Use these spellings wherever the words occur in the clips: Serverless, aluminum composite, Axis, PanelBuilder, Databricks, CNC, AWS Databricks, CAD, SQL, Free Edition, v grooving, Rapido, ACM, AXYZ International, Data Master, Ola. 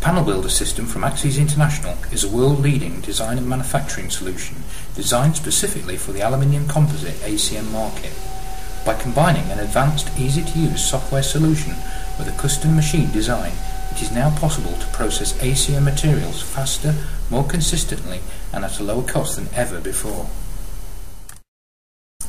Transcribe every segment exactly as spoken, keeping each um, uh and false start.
PanelBuilder system from AXYZ International is a world-leading design and manufacturing solution designed specifically for the aluminium composite A C M market. By combining an advanced, easy-to-use software solution with a custom machine design, it is now possible to process A C M materials faster, more consistently, and at a lower cost than ever before.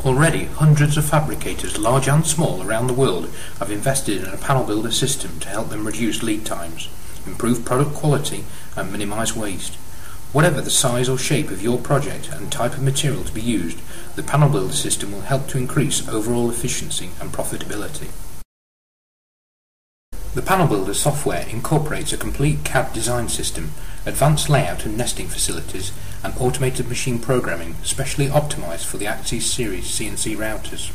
Already, hundreds of fabricators, large and small, around the world have invested in a PanelBuilder system to help them reduce lead times, improve product quality, and minimize waste. Whatever the size or shape of your project and type of material to be used, the PanelBuilder system will help to increase overall efficiency and profitability. The PanelBuilder software incorporates a complete C A D design system, advanced layout and nesting facilities, and automated machine programming specially optimized for the Axis series C N C routers.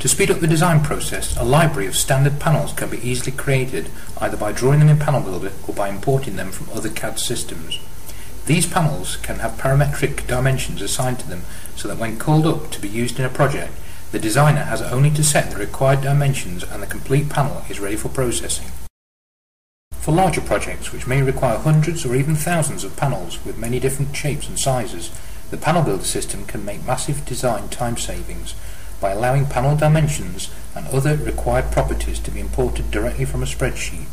To speed up the design process, a library of standard panels can be easily created either by drawing them in PanelBuilder or by importing them from other C A D systems. These panels can have parametric dimensions assigned to them so that when called up to be used in a project, the designer has only to set the required dimensions and the complete panel is ready for processing. For larger projects, which may require hundreds or even thousands of panels with many different shapes and sizes, the PanelBuilder system can make massive design time savings by allowing panel dimensions and other required properties to be imported directly from a spreadsheet.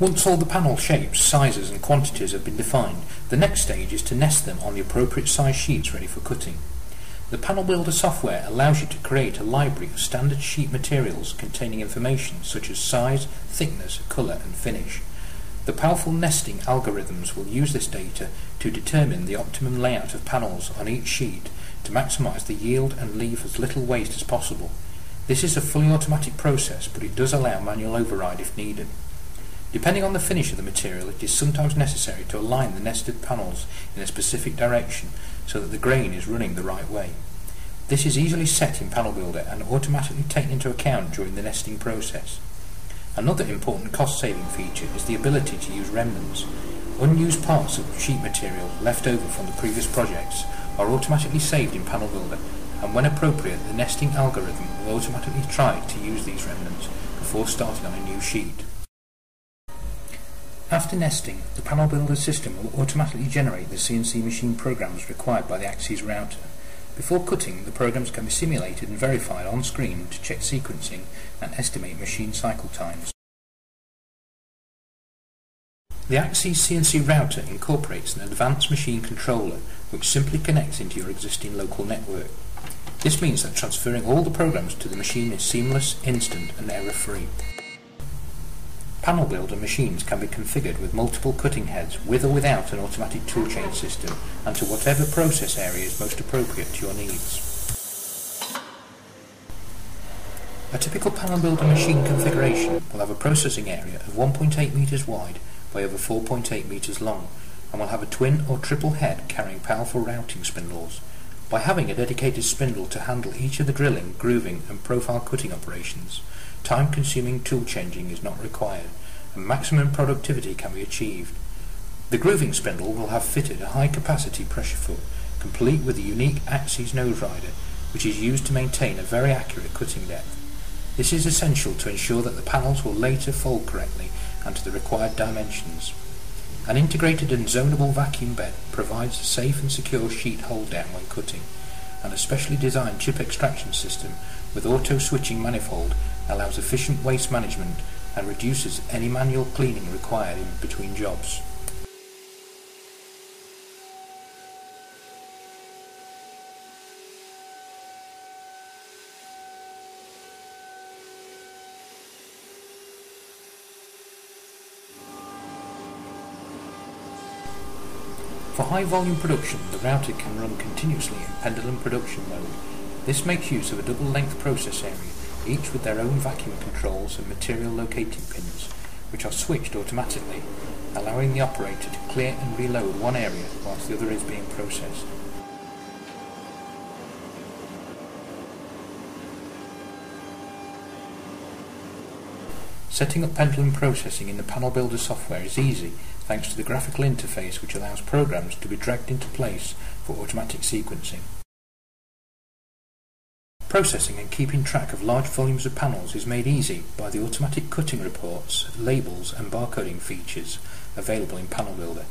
Once all the panel shapes, sizes and quantities have been defined, the next stage is to nest them on the appropriate size sheets ready for cutting. The PanelBuilder software allows you to create a library of standard sheet materials containing information such as size, thickness, colour and finish. The powerful nesting algorithms will use this data to determine the optimum layout of panels on each sheet to maximise the yield and leave as little waste as possible. This is a fully automatic process, but it does allow manual override if needed. Depending on the finish of the material, it is sometimes necessary to align the nested panels in a specific direction so that the grain is running the right way. This is easily set in PanelBuilder and automatically taken into account during the nesting process. Another important cost-saving feature is the ability to use remnants. Unused parts of sheet material left over from the previous projects are automatically saved in PanelBuilder, and when appropriate the nesting algorithm will automatically try to use these remnants before starting on a new sheet. After nesting, the PanelBuilder system will automatically generate the C N C machine programs required by the Axis router. Before cutting, the programs can be simulated and verified on screen to check sequencing and estimate machine cycle times. The Axis C N C router incorporates an advanced machine controller which simply connects into your existing local network. This means that transferring all the programs to the machine is seamless, instant and error-free. PanelBuilder machines can be configured with multiple cutting heads with or without an automatic toolchain system and to whatever process area is most appropriate to your needs. A typical PanelBuilder machine configuration will have a processing area of one point eight metres wide by over four point eight metres long and will have a twin or triple head carrying powerful routing spindles. By having a dedicated spindle to handle each of the drilling, grooving and profile cutting operations, time-consuming tool changing is not required and maximum productivity can be achieved. The grooving spindle will have fitted a high-capacity pressure foot, complete with a unique Axis nose rider, which is used to maintain a very accurate cutting depth. This is essential to ensure that the panels will later fold correctly and to the required dimensions. An integrated and zonable vacuum bed provides a safe and secure sheet hold down when cutting, and a specially designed chip extraction system with auto-switching manifold allows efficient waste management and reduces any manual cleaning required in between jobs. For high volume production, the router can run continuously in pendulum production mode. This makes use of a double length process area, each with their own vacuum controls and material locating pins, which are switched automatically, allowing the operator to clear and reload one area whilst the other is being processed. Setting up pendulum processing in the PanelBuilder software is easy thanks to the graphical interface which allows programs to be dragged into place for automatic sequencing. Processing and keeping track of large volumes of panels is made easy by the automatic cutting reports, labels and barcoding features available in PanelBuilder.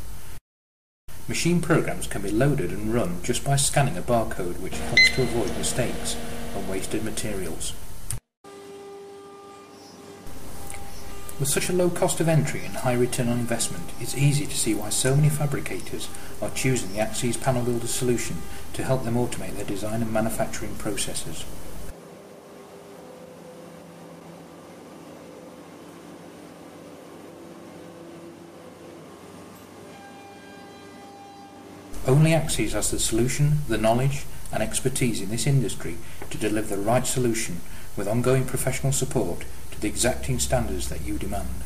Machine programs can be loaded and run just by scanning a barcode, which helps to avoid mistakes and wasted materials. With such a low cost of entry and high return on investment, it's easy to see why so many fabricators are choosing the AXYZ PanelBuilder solution to help them automate their design and manufacturing processes. Only AXYZ has the solution, the knowledge and expertise in this industry to deliver the right solution with ongoing professional support to the exacting standards that you demand.